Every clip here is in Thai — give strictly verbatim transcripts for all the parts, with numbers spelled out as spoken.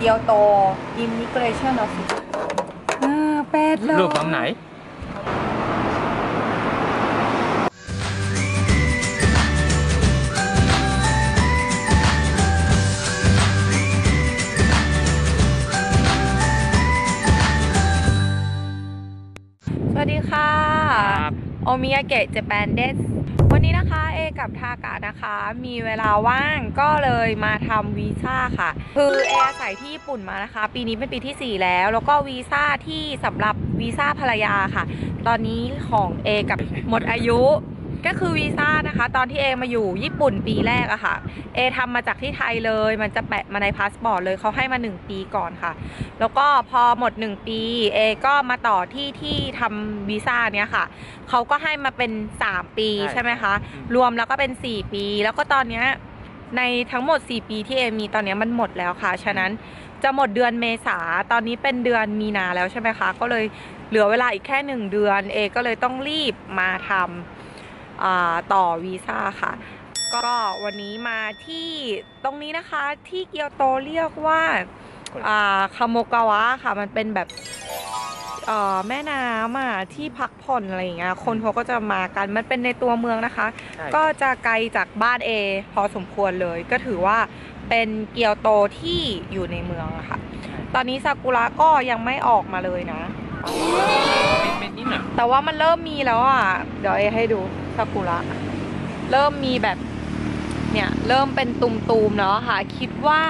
เกียวโต Immigration Officer อ่าแปดเลยรูปของไหนสวัสดีค่ะโอมิยาเกะเจแปนเดสวันนี้นะคะเอกับทากะนะคะมีเวลาว่างก็เลยมาทำวีซ่าค่ะคือเออาศัยที่ญี่ปุ่นมานะคะปีนี้เป็นปีที่สี่แล้วแล้วก็วีซ่าที่สำหรับวีซ่าภรรยาค่ะตอนนี้ของเอกับหมดอายุก็คือวีซ่านะคะตอนที่เอมาอยู่ญี่ปุ่นปีแรกอะค่ะเอทำมาจากที่ไทยเลยมันจะแปะมาในพาสปอร์ตเลยเขาให้มาหนึ่งปีก่อนค่ะแล้วก็พอหมดหนึ่งปีเอก็มาต่อที่ที่ทำวีซ่าเนี้ยค่ะเขาก็ให้มาเป็นสามปีใช่ไหมคะรวมแล้วก็เป็นสี่ปีแล้วก็ตอนเนี้ยในทั้งหมดสี่ปีที่เอมีตอนนี้มันหมดแล้วค่ะฉะนั้นจะหมดเดือนเมษาตอนนี้เป็นเดือนมีนาแล้วใช่ไหมคะก็เลยเหลือเวลาอีกแค่หนึ่งเดือนเอก็เลยต้องรีบมาทำต่อวีซ่าค่ะก็วันนี้มาที่ตรงนี้นะคะที่เกียวโตเรียกว่าคาโมกาวะค่ะมันเป็นแบบแม่น้ำอ่ะที่พักผ่อนอะไรอย่างเงี้ยคนเขาก็จะมากันมันเป็นในตัวเมืองนะคะก็จะไกลจากบ้านเอพอสมควรเลยก็ถือว่าเป็นเกียวโตที่อยู่ในเมืองอะค่ะตอนนี้ซากุระก็ยังไม่ออกมาเลยนะแต่ว่ามันเริ่มมีแล้วอ่ะเดี๋ยวเอให้ดูซากุระเริ่มมีแบบเนี่ยเริ่มเป็นตุ่มๆเนาะค่ะคิดว่า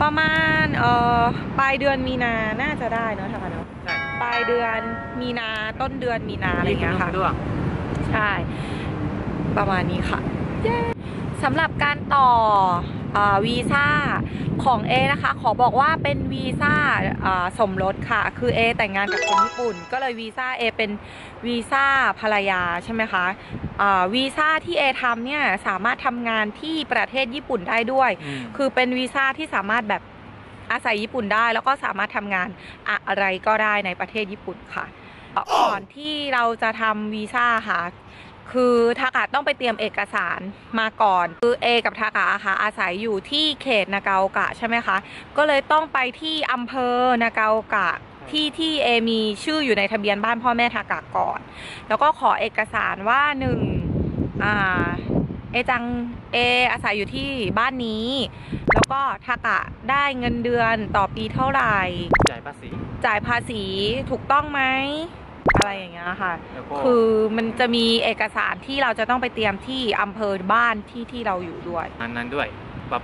ประมาณเอ่อปลายเดือนมีนาน่าจะได้เนาะค่ะเนาะปลายเดือนมีนาต้นเดือนมีนาอะไรอย่างเงี้ยค่ะใช่ประมาณนี้ค่ะสำหรับการต่อวีซ่าของเอนะคะขอบอกว่าเป็นวีซ่าสมรสค่ะคือเอแต่งงานกับคนญี่ปุ่นก็เลยวีซ่าเอเป็นวีซ่าภรรยาใช่ไหมคะวีซ่าที่เอทำเนี่ยสามารถทำงานที่ประเทศญี่ปุ่นได้ด้วยคือเป็นวีซ่าที่สามารถแบบอาศัยญี่ปุ่นได้แล้วก็สามารถทำงานอะไรก็ได้ในประเทศญี่ปุ่นค่ะก่อนที่เราจะทำวีซ่าค่ะคือทากะต้องไปเตรียมเอกสารมาก่อนคือเอกับทากะค่ะอาศัยอยู่ที่เขตนากาโอกะใช่ไหมคะก็เลยต้องไปที่อำเภอนากาโอกะที่ที่เอมีชื่ออยู่ในทะเบียนบ้านพ่อแม่ทากะก่อนแล้วก็ขอเอกสารว่าหนึ่งอ่าเอจังเออาศัยอยู่ที่บ้านนี้แล้วก็ทากะได้เงินเดือนต่อปีเท่าไหร่จ่ายภาษีจ่ายภาษีถูกต้องไหมอะไรอย่างเงี้ยค่ะคือมันจะมีเอกสารที่เราจะต้องไปเตรียมที่อำเภอบ้านที่ที่เราอยู่ด้วยอันนั้นด้วยแบบ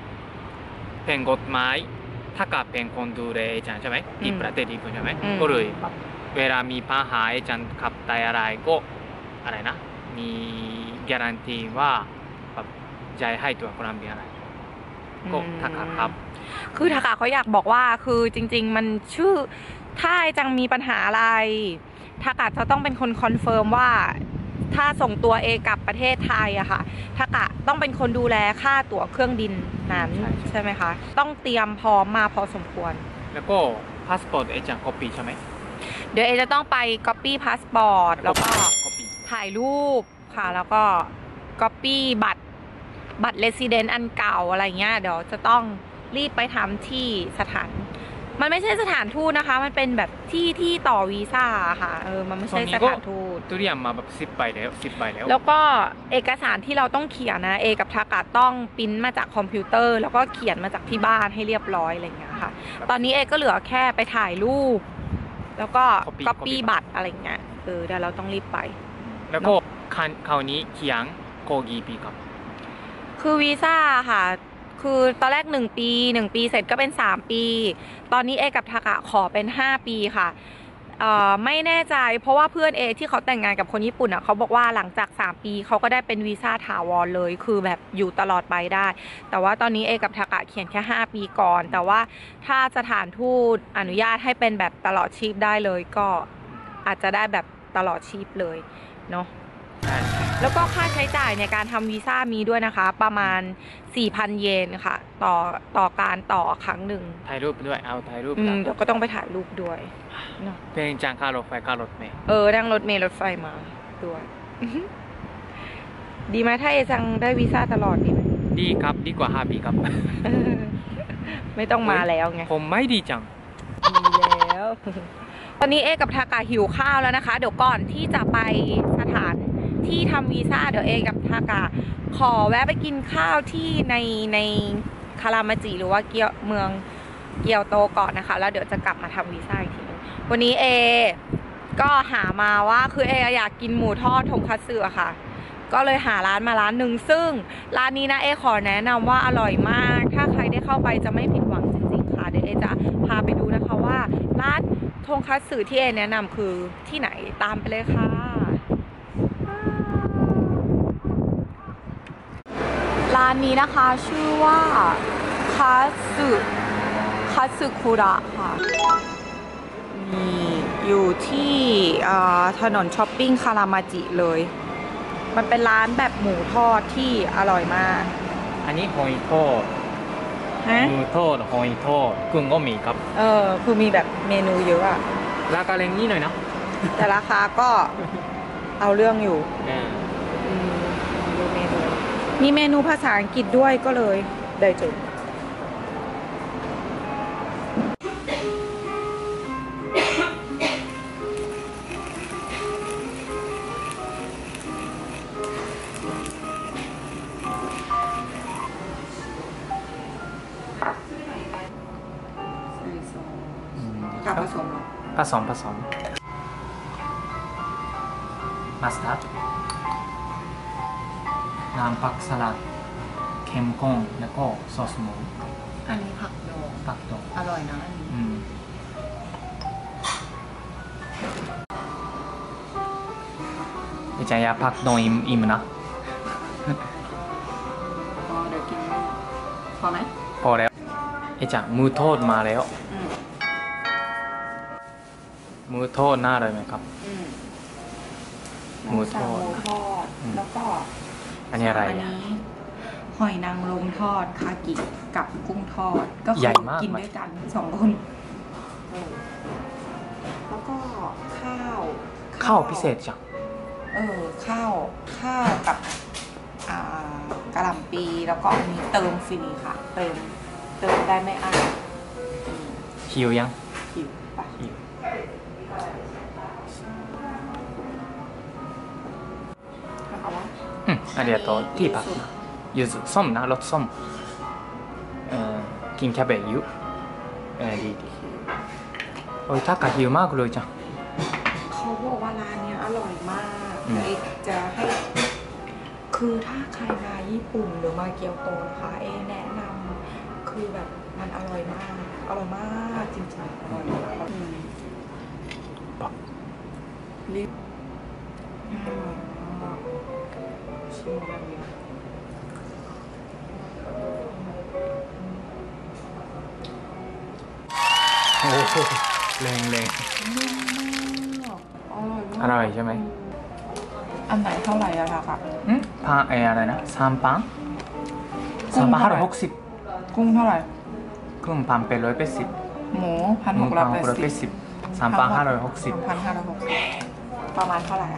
เป็นกฎหมายถ้ากับเป็นคนดูแลฉันใช่ไหมที่ประเทศญี่ปุ่นใช่ไหมก็เลยเวลามีปัญหาฉันขับตายอะไรก็อะไรนะมีการันตีว่าแบบใจให้ตัวโคลัมเบียอะไรก็ทักษะครับคือทักษะเขาอยากบอกว่าคือจริงๆมันชื่อถ้าจังมีปัญหาอะไรทากะจะต้องเป็นคนคอนเฟิร์มว่าถ้าส่งตัวเอกับประเทศไทยอะค่ะทากะต้องเป็นคนดูแลค่าตั๋วเครื่องบินนั้นใช่ไหมคะต้องเตรียมพร้อมมาพอสมควรแล้วก็พาสปอร์ตเอจะก๊อปปี้ใช่ไหมเดี๋ยวเอจะต้องไปก๊อปปี้พาสปอร์ตแล้วก็ถ่ายรูปค่ะแล้วก็ก๊อปปี้บัตรบัตรเรสซิเดนต์อันเก่าอะไรเงี้ยเดี๋ยวจะต้องรีบไปทำที่สถานมันไม่ใช่สถานทูตนะคะมันเป็นแบบที่ที่ต่อวีซ่าค่ะเออมันไม่ใช่สถานทูตตัวอย่างมาแบบสิบใบแล้วสิบใบแล้วแล้วก็เอกสารที่เราต้องเขียนนะเอกับทากะต้องปริ้นมาจากคอมพิวเตอร์แล้วก็เขียนมาจากที่บ้านให้เรียบร้อยอะไรอย่างเงี้ยค่ะตอนนี้เอก็เหลือแค่ไปถ่ายรูปแล้วก็ก๊อปปี้บัตรอะไรอย่างเงี้ยเออเดี๋ยวเราต้องรีบไปแล้วก็คราวนี้เขียนโกกีปีกับคือวีซ่าค่ะคือตอนแรกหนึ่งปีหนึ่งปีเสร็จก็เป็นสามปีตอนนี้เอกับทากะขอเป็นห้าปีค่ะไม่แน่ใจเพราะว่าเพื่อนเอที่เขาแต่งงานกับคนญี่ปุ่นอ่ะเขาบอกว่าหลังจากสามปีเขาก็ได้เป็นวีซ่าถาวรเลยคือแบบอยู่ตลอดไปได้แต่ว่าตอนนี้เอกับทากะเขียนแค่ห้าปีก่อนแต่ว่าถ้าสถานทูตอนุญาตให้เป็นแบบตลอดชีพได้เลยก็อาจจะได้แบบตลอดชีพเลยเนาะแล้วก็ค่าใช้จ่ายในการทำวีซ่ามีด้วยนะคะประมาณ สี่พัน เยนค่ะต่อต่อการต่อครั้งหนึ่งถ่ายรูปด้วยเอาถ่ายรูปเดี๋ยวก็ต้องไปถ่ายรูปด้วยเป็นจ้างค่ารถไฟค่ารถเมล์เออนั่งรถเมล์รถไฟมาด้วยดีไหมถ้าเอจังได้วีซ่าตลอดดีไหมดีครับดีกว่าห้าปีครับ ไม่ต้องมาแล้วไงผมไม่ดีจังดีแล้วตอนนี้เอกับทากาหิวข้าวแล้วนะคะเดี๋ยวก่อนที่จะไปสถานที่ทำวีซ่าเดี๋ยวเอกับทากาขอแวะไปกินข้าวที่ในในคารามาจิหรือว่าเกียวเมืองเกียวโตก่อนนะคะแล้วเดี๋ยวจะกลับมาทำวีซ่าอีกทีนึงวันนี้เอก็หามาว่าคือเออยากกินหมูทอดทงคัตสึอะค่ะก็เลยหาร้านมาร้านหนึ่งซึ่งร้านนี้นะเอขอแนะนำว่าอร่อยมากถ้าใครได้เข้าไปจะไม่ผิดหวังจริงๆค่ะเดี๋ยวเอจะพาไปดูนะคะว่าร้านทงคัตสึที่เอแนะนำคือที่ไหนตามไปเลยค่ะร้านนี้นะคะชื่อว่าคัตสึคัตสึคุระค่ะนี่อยู่ที่ถนนช้อปปิ้งคารามาจิเลยมันเป็นร้านแบบหมูทอดที่อร่อยมากอันนี้หอยทอดหมูทอดหอยทอดกุ้งก็มีครับเออคือมีแบบเมนูเยอะอะราคาแรงนี้หน่อยนะแต่ราคาก็เอาเรื่องอยู่ดูเมนูมีเมนูภาษาอังกฤษด้วยก็เลยได้จุดผสมผสมผสมมัสตาร์ดน้ำผักสลัดเค็มข้นแล้วก็ซอสหมูอันนี้ผักดองผักดองอร่อยนะอันนี้เดี๋ยวจะอยากผักดองอิ่มๆนะพอเดี๋ยวกินพอไหมพอแล้วเดี๋ยวจะหมูทอดมาแล้วหมูทอดน่าอร่อยไหมครับหมูทอดแล้วก็อันนี้อะไรอันนี้หอยนางรมทอดคากิกับกุ้งทอดก็คือกินด้วยกันสองคนแล้วก็ข้าวข้าวพิเศษจังเออข้าวข้าวกับกะหล่ำปีแล้วก็มีเติมฟรีค่ะเติมเติมได้ไม่อั้นหิวยังหิวปะหิวありがとう。ティーパック。ゆず、ソムな、ロッソム。キンキャベユ。リリ。おい、タカヒウマークロイちゃん。เขาบอกว่าร้านเนี้ยอร่อยมากเลยจะให้คือถ้าใครมาญี่ปุ่นหรือมาเกียวโตนะคะเอแนะนำคือแบบมันอร่อยมากอร่อยมากจริงๆอร่อยมากปักลิปโอ้โหแรงแรงอร่อยใช่ไหมอันไหนเท่าไหร่อะคะค่ะอืมพาไออะไรนะสามปังสามปังห้าร้อยหกสิบกุ้งเท่าไหร่กุ้งพันเป็นร้อยแปดสิบหมูพันหกร้อยแปดสิบสามปังห้าร้อยหกสิบพันห้าร้อยหกสิบประมาณเท่าไหร่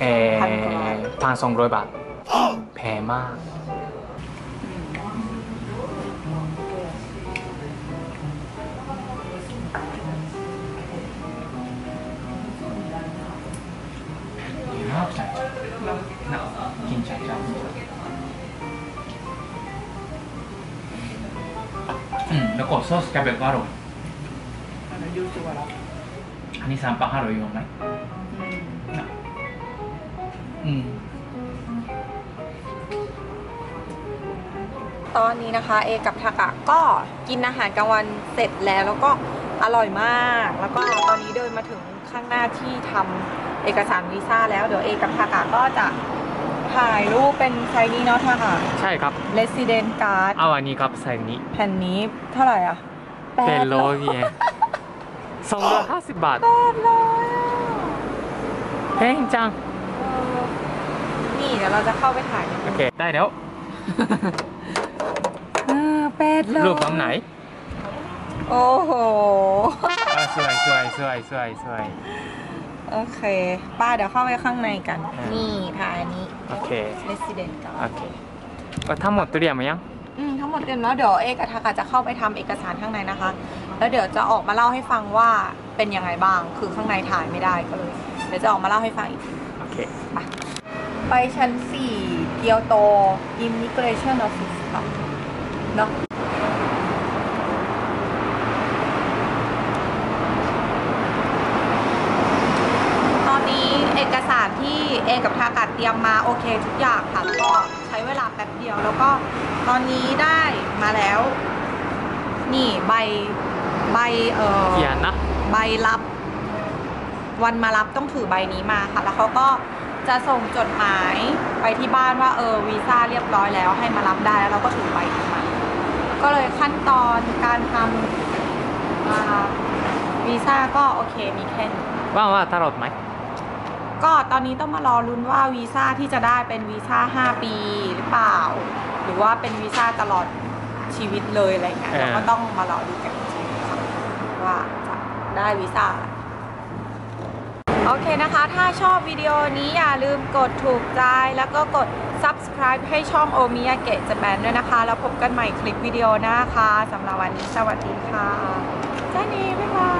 เอ่อพันสองร้อยบาทแพงมากกินจัดจ้านแล้วก็ซอสแคบก็อร่อยอันนี้สามปะห้าร้อยยองไหมตอนนี้นะคะเอกับทากะก็กินอาหารกลางวันเสร็จแล้วแล้วก็อร่อยมากแล้วก็ตอนนี้เดินมาถึงข้างหน้าที่ทำเอกสารวีซ่าแล้วเดี๋ยวเอกับทากะก็จะถ่ายรูปเป็นไซนี้เนาะทากะใช่ครับ Resident Card เอาอันนี้ครับไซนี้แผ่นนี้เท่าไหร่อ่ะเป็นร้อยเยนสองร้อยห้าสิบบาทแพงจังนี่เดี๋ยวเราจะเข้าไปถ่ายโอเคได้แล้วเป็ดเลยรูปแบบไหนโอ้โหสวยสวยสวยสวยสวยโอเคป้าเดี๋ยวเข้าไปข้างในกันนี่ถ่ายนี้โอเค Resident ก็โอเคก็ทั้งหมดตัวเรียมไหมยัง อืมทั้งหมดเต็มแล้วเดี๋ยวเอกทักจะเข้าไปทำเอกสารข้างในนะคะแล้วเดี๋ยวจะออกมาเล่าให้ฟังว่าเป็นยังไงบ้างคือข้างในถ่ายไม่ได้ก็เลยเดี๋ยวจะออกมาเล่าให้ฟังอีกทีโอเคไปไปชั้นสี่เกียวโต Immigration Office ค่ะเนาะตอนนี้เอกสารที่เอกับทากาเตรียมมาโอเคทุกอย่างค่ะแล้วก็ใช้เวลาแป๊บเดียวแล้วก็ตอนนี้ได้มาแล้วนี่ใบใบเออเขียนนะใบรับวันมารับต้องถือใบนี้มาค่ะแล้วเขาก็จะส่งจดหมายไปที่บ้านว่าเออวีซ่าเรียบร้อยแล้วให้มารับได้แล้วเราก็ถือใบนี้มาก็เลยขั้นตอนการทำวีซ่าก็โอเคมีแค่นี้ว่าว่าตลอดไหมก็ตอนนี้ต้องมารอลุ้นว่าวีซ่าที่จะได้เป็นวีซ่าห้าปีหรือเปล่าหรือว่าเป็นวีซ่าตลอดชีวิตเลยอะไรเงี้ยเราก็ต้องมารอดูกันจริงๆว่าจะได้วีซ่าโอเคนะคะถ้าชอบวิดีโอนี้อย่าลืมกดถูกใจแล้วก็กด ซับสไครบ์ ให้ช่องโอมิยาเกะญี่ปุ่นด้วยนะคะแล้วพบกันใหม่คลิปวิดีโอหน้าค่ะสำหรับวันนี้สวัสดีค่ะจ้านีบ๊ายบาย